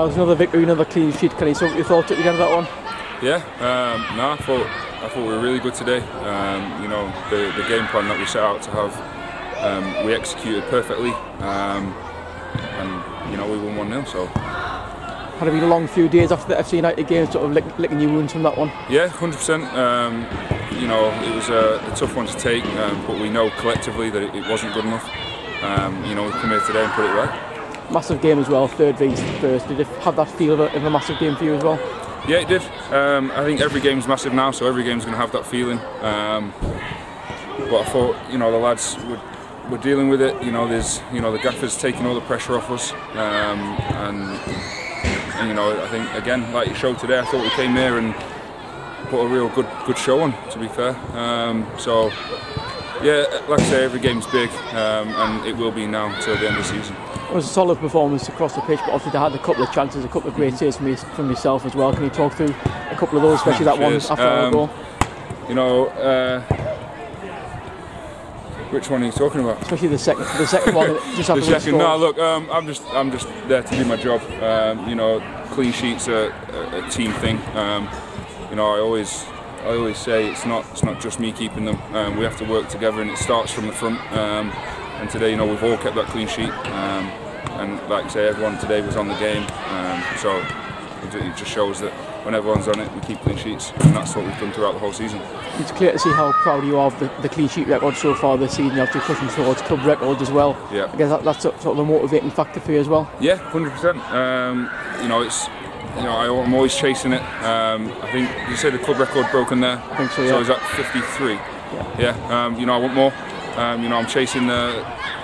Miles, another victory, another clean sheet. Can you say what you thought at the end of that one? Yeah, I thought we were really good today. You know, the game plan that we set out to have, we executed perfectly, and you know, we won 1-0. So had it been a long few days after the FC United game, sort of licking your wounds from that one? Yeah, 100%. You know, it was a tough one to take, but we know collectively that it wasn't good enough. You know, we come here today and put it right. Massive game as well, third vs first. Did it have that feel of a massive game for you as well? Yeah, it did. I think every game's massive now, so every game's going to have that feeling. But I thought, you know, the lads were dealing with it. You know, there's, you know, the gaffer's taking all the pressure off us, and you know, I think again, like you showed today, I thought we came here and put a real good show on, to be fair. So yeah, like I say, every game's big, and it will be now until the end of the season. It was a solid performance across the pitch, but obviously they had a couple of chances, a couple of great saves from yourself as well. Can you talk through a couple of those, especially that one after the goal? You know, which one are you talking about? Especially the second one. Just after the second. No, look, I'm just there to do my job. You know, clean sheets are a team thing. You know, I always say it's not just me keeping them. We have to work together, and it starts from the front. And today, you know, we've all kept that clean sheet, and like I say, everyone today was on the game, so it just shows that when everyone's on it, we keep clean sheets, and that's what we've done throughout the whole season. It's clear to see how proud you are of the clean sheet record so far this season. You have to push towards club records as well. Yeah. I guess that's sort of a motivating factor for you as well. Yeah, 100%. You know, it's, you know, I'm always chasing it. I think you say the club record broken there. I think so. Yeah. So is that 53? Yeah. Yeah. You know, I want more. You know, I'm chasing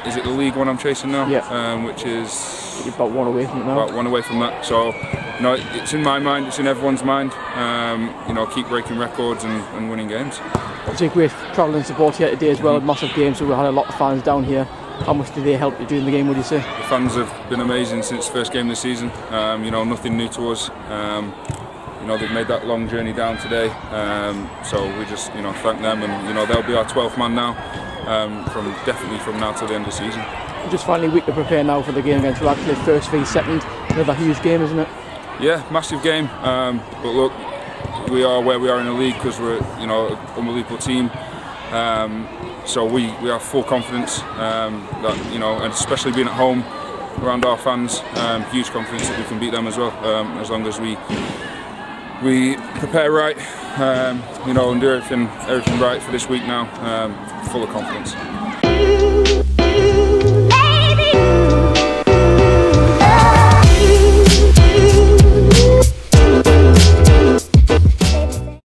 is it the league one I'm chasing now? Yeah. Which is... You're about one away from it now. About one away from that. So, you know, it's in my mind, it's in everyone's mind. You know, keep breaking records and winning games. Obviously great travelling support here today as well, massive game, so we had a lot of fans down here. How much did they help you during the game, would you say? The fans have been amazing since the first game of the season. You know, nothing new to us. You know, they've made that long journey down today. So we just, you know, thank them, and, you know, they'll be our 12th man now. Definitely from now till the end of the season. Just finally, a week to prepare now for the game against Radcliffe, first v second. Another huge game, isn't it? Yeah, massive game. But look, we are where we are in the league because we're, you know, an unbelievable team. So we have full confidence that, you know, and especially being at home around our fans, huge confidence that we can beat them as well. As long as we prepare right, you know, and do everything right for this week now. Full of confidence.